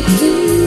itu.